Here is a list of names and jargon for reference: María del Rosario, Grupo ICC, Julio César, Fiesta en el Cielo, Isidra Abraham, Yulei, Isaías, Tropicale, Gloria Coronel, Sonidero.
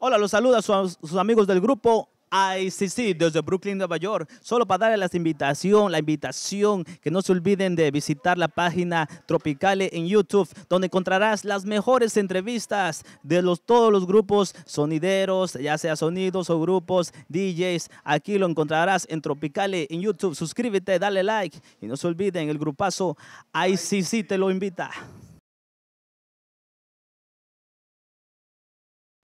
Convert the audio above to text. Hola, los saluda sus amigos del grupo ICC desde Brooklyn, Nueva York. Solo para darles la invitación que no se olviden de visitar la página Tropicale en YouTube, donde encontrarás las mejores entrevistas de todos los grupos sonideros, ya sea sonidos o grupos DJs. Aquí lo encontrarás en Tropicale en YouTube. Suscríbete, dale like y no se olviden, el grupazo ICC te lo invita.